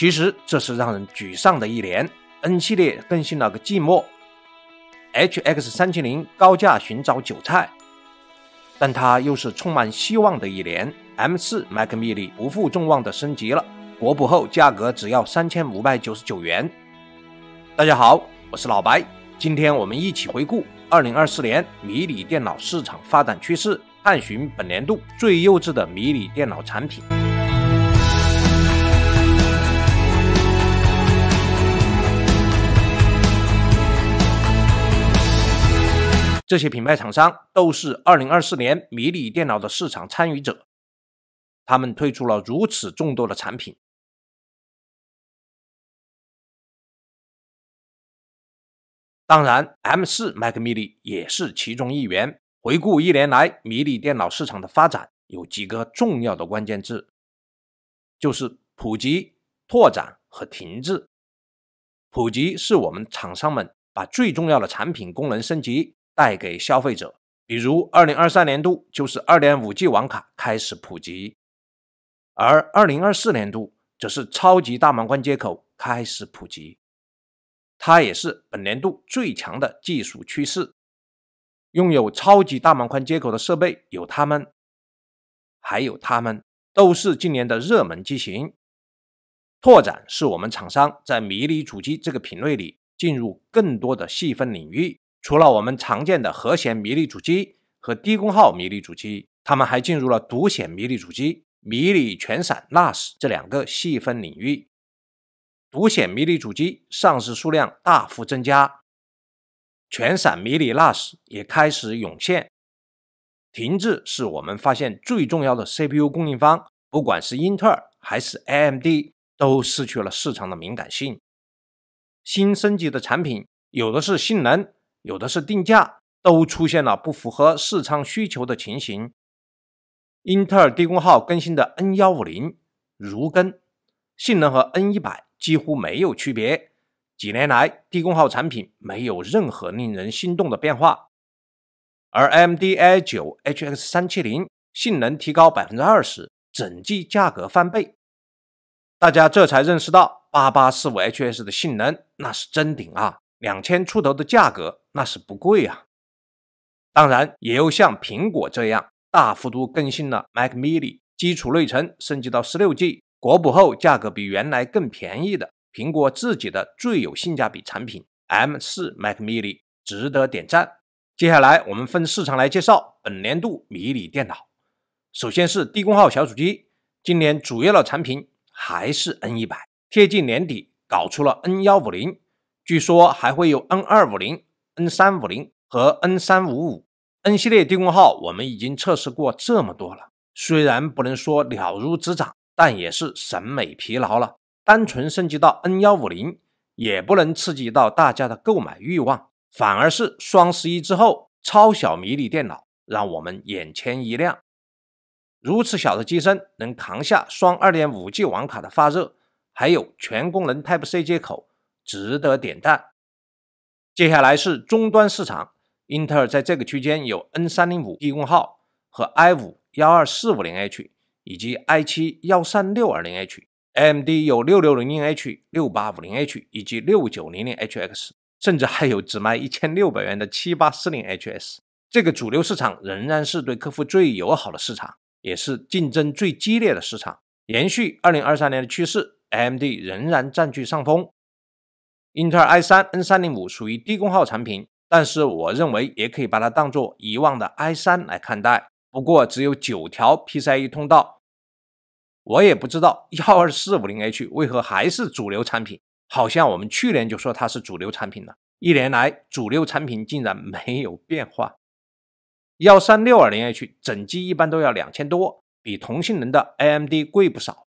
其实这是让人沮丧的一年。N 系列更新了个寂寞 ，HX370 高价寻找韭菜，但它又是充满希望的一年。M4 Mac Mini 不负众望的升级了，国补后价格只要3599元。大家好，我是老白，今天我们一起回顾2024年迷你电脑市场发展趋势，探寻本年度最优质的迷你电脑产品。这些品牌厂商都是2024年迷你电脑的市场参与者。 他们推出了如此众多的产品，当然 ，M4 Mac Mini 也是其中一员。回顾一年来迷你电脑市场的发展，有几个重要的关键字，就是普及、拓展和停滞。普及是我们厂商们把最重要的产品功能升级带给消费者，比如2023年度就是 2.5G 网卡开始普及。 而2024年度则是超级大满贯接口开始普及，它也是本年度最强的技术趋势。拥有超级大满贯接口的设备有它们，还有它们都是今年的热门机型。拓展是我们厂商在迷你主机这个品类里进入更多的细分领域，除了我们常见的核显迷你主机和低功耗迷你主机，他们还进入了独显迷你主机。 迷你全闪 NAS 这两个细分领域，独显迷你主机上市数量大幅增加，全闪迷你 NAS 也开始涌现。停滞是我们发现最重要的 CPU 供应方，不管是英特尔还是 AMD， 都失去了市场的敏感性。新升级的产品，有的是性能，有的是定价，都出现了不符合市场需求的情形。 英特尔低功耗更新的 N150 如更，性能和 N100 几乎没有区别。几年来，低功耗产品没有任何令人心动的变化。而 AMD i9 HX370 性能提高 20%， 整机价格翻倍。大家这才认识到 8845HS 的性能那是真顶啊， 2000 出头的价格那是不贵啊。当然，也有像苹果这样。 大幅度更新了 Mac Mini 基础内存升级到 16G， 国补后价格比原来更便宜的苹果自己的最有性价比产品 M4 Mac Mini 值得点赞。接下来我们分市场来介绍本年度迷你电脑。首先是低功耗小主机，今年主要的产品还是 N100， 贴近年底搞出了 N150， 据说还会有 N250、N350 和 N355。 N 系列低功耗我们已经测试过这么多了，虽然不能说了如指掌，但也是审美疲劳了。单纯升级到 N150 也不能刺激到大家的购买欲望，反而是双十一之后超小迷你电脑让我们眼前一亮。如此小的机身能扛下双 2.5G 网卡的发热，还有全功能 Type-C 接口，值得点赞。接下来是终端市场。 英特尔在这个区间有 N305 低功耗和 i5-12450H 以及 i7-13620H， AMD 有 6600H、6850H 以及 6900HX， 甚至还有只卖1600元的 7840HS。这个主流市场仍然是对客户最友好的市场，也是竞争最激烈的市场。延续2023年的趋势 ，AMD 仍然占据上风。英特尔 i3 N305 属于低功耗产品。 但是我认为也可以把它当作遗忘的 i3 来看待，不过只有9条 PCIe 通道。我也不知道 12450H 为何还是主流产品，好像我们去年就说它是主流产品了。一年来，主流产品竟然没有变化。13620H 整机一般都要 2000 多，比同性能的 AMD 贵不少。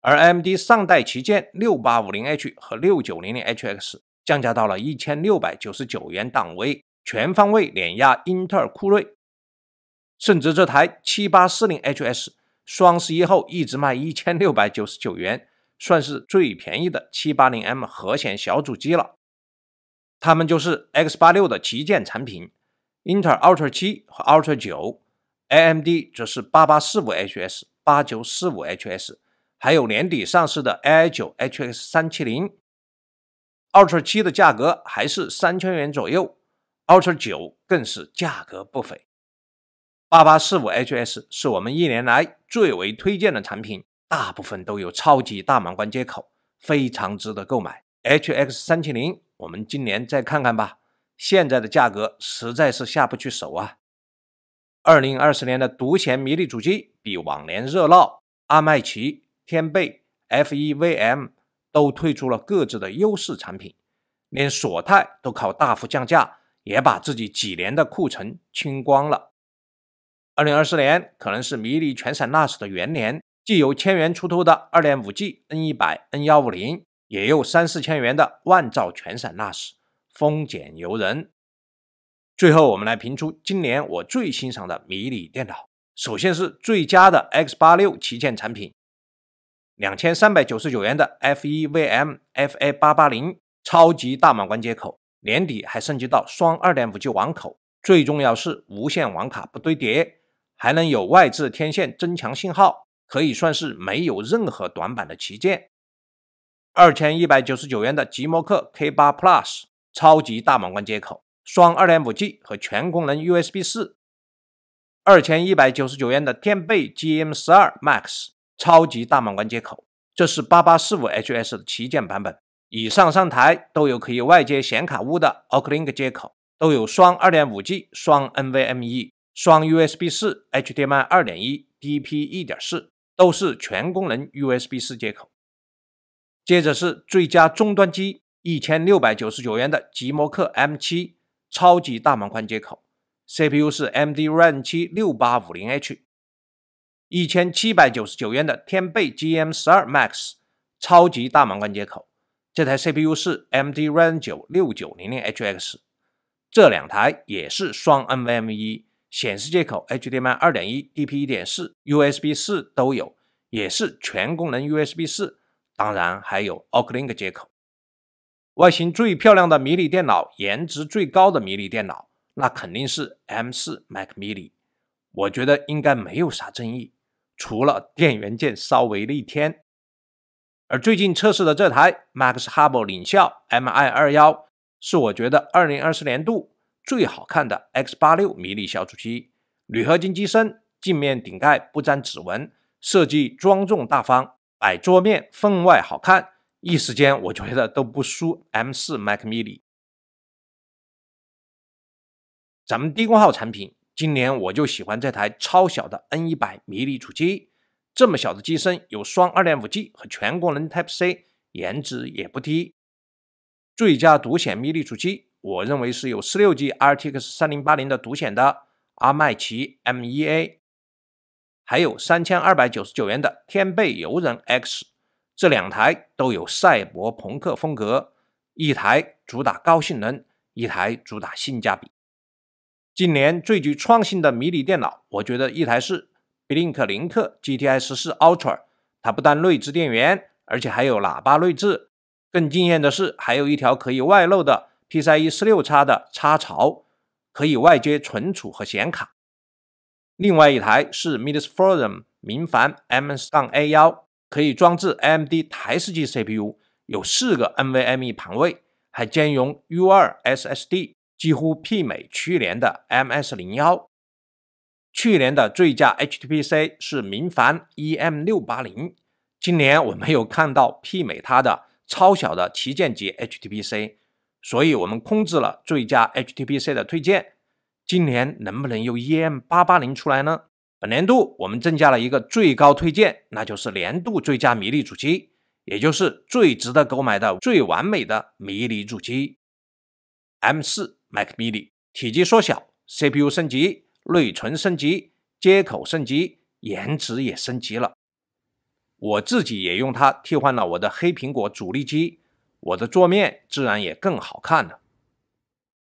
而 AMD 上代旗舰 6850H 和 6900HX。 降价到了 1699 元档位，全方位碾压英特尔酷睿，甚至这台 7840HS 双十一后一直卖 1699 元，算是最便宜的 780M 核显小主机了。它们就是 X86 的旗舰产品，英特尔 Ultra 7和 Ultra 9， AMD 则是 8845HS、8945HS、还有年底上市的 AI9HX370。Ultra 7的价格还是3000元左右 ，Ultra 9更是价格不菲。8845HS 是我们一年来最为推荐的产品，大部分都有超级大满贯接口，非常值得购买。HX370 我们今年再看看吧，现在的价格实在是下不去手啊。2020年的独显迷你主机比往年热闹，阿麦奇、天贝、FEVM 都推出了各自的优势产品，连索泰都靠大幅降价，也把自己几年的库存清光了。2024年可能是迷你全闪 NAS 的元年，既有1000元出头的 2.5G N100、N150， 也有3、4千元的万兆全闪 NAS， 丰俭由人。最后我们来评出今年我最欣赏的迷你电脑，首先是最佳的 X86 旗舰产品，2399元的 FEVM FA880 超级大满贯接口，年底还升级到双 2.5G 网口，最重要是无线网卡不堆叠，还能有外置天线增强信号，可以算是没有任何短板的旗舰。2199元的极摩克 K8 Plus 超级大满贯接口，双 2.5G 和全功能 USB4， 2199元的天贝 GM12 Max 超级大满贯接口，这是 8845HS 的旗舰版本。以上上台都有可以外接显卡坞的 Uclink 接口，都有双 2.5G、双 NVMe、双 USB4、HDMI 2.1、DP 1.4， 都是全功能 USB4 接口。接着是最佳终端机，1699元的极摩克 M7。超级大满贯接口 ，CPU 是 AMD Ryzen 7 6850H。1799元的天贝 GM12 Max 超级大满贯接口，这台 CPU 是 AMD Ryzen 9 6900HX。这两台也是双 NVMe， 显示接口 HDMI 2.1、DP 1.4、USB 4都有，也是全功能 USB 4，当然还有 Uclink 接口。外形最漂亮的迷你电脑，颜值最高的迷你电脑，那肯定是 M4 Mac Mini。我觉得应该没有啥争议，除了电源键稍微逆天。而最近测试的这台 Max Hub 领校 MI21， 是我觉得2020年度最好看的 X86 迷你小主机。铝合金机身，镜面顶盖不沾指纹，设计庄重大方，摆桌面分外好看。一时间我觉得都不输 M4 Mac Mini。 咱们低功耗产品，今年我就喜欢这台超小的 N100 迷你主机，这么小的机身有双 2.5G 和全功能 Type-C， 颜值也不低。最佳独显迷你主机，我认为是有 16G RTX 3080的独显的阿麦奇 M1A， 还有3299元的天贝游刃 X，这两台都有赛博朋克风格，一台主打高性能，一台主打性价比。今年最具创新的迷你电脑，我觉得一台是 Blink 林克 GTI14 Ultra， 它不但内置电源，而且还有喇叭内置。更惊艳的是，还有一条可以外露的 PCIe 16X 的插槽，可以外接存储和显卡。另外一台是 Midasforum 明凡 M上A1，可以装置 AMD 台式机 CPU， 有4个 NVMe 盘位，还兼容 U2 SSD， 几乎媲美去年的 MS-01。去年的最佳 HTPC 是铭凡 EM680， 今年我没有看到媲美它的超小的旗舰级 HTPC， 所以我们空置了最佳 HTPC 的推荐。今年能不能有 EM880 出来呢？本年度我们增加了一个最高推荐，那就是年度最佳迷你主机，也就是最值得购买的最完美的迷你主机 M4 Mac Mini。 体积缩小， CPU 升级，内存升级，接口升级，颜值也升级了。我自己也用它替换了我的黑苹果主力机，我的桌面自然也更好看了。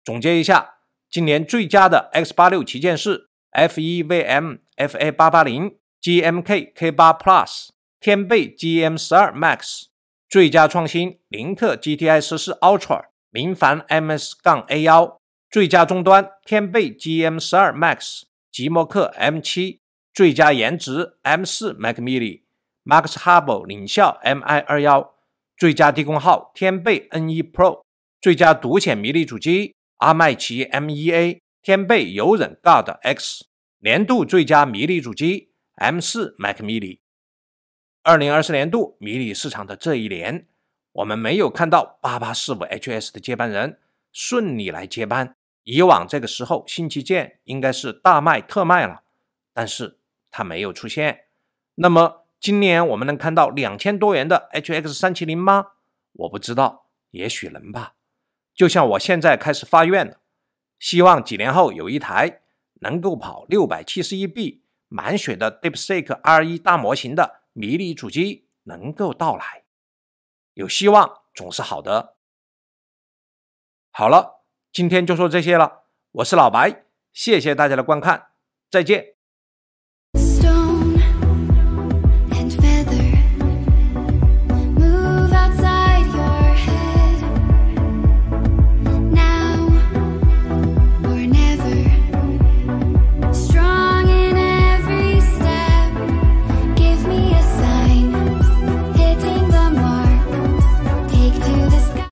总结一下，今年最佳的 X86 旗舰是FEVM FA880 GMK K8 Plus 天贝 GM12 Max， 最佳创新林克 GTI14 Ultra 铭凡 MS-A1， 最佳终端天贝 GM12 Max 极摩克 M7， 最佳颜值 M4 Mac Mini， Max Hubble 领校 MI21， 最佳低功耗天贝 N1 Pro， 最佳独显迷你主机阿麦奇 M1A 天贝游刃 GOD X， 年度最佳迷你主机 M4 Mac Mini。2024年度迷你市场的这一年，我们没有看到 8845HS 的接班人顺利来接班。以往这个时候新旗舰应该是大卖特卖了，但是它没有出现。那么今年我们能看到2000多元的 HX370 吗？我不知道，也许能吧。就像我现在开始发愿了，希望几年后有一台能够跑 671B 满血的 DeepSeek R1 大模型的迷你主机能够到来。有希望总是好的。好了，今天就说这些了。我是老白，谢谢大家的观看，再见。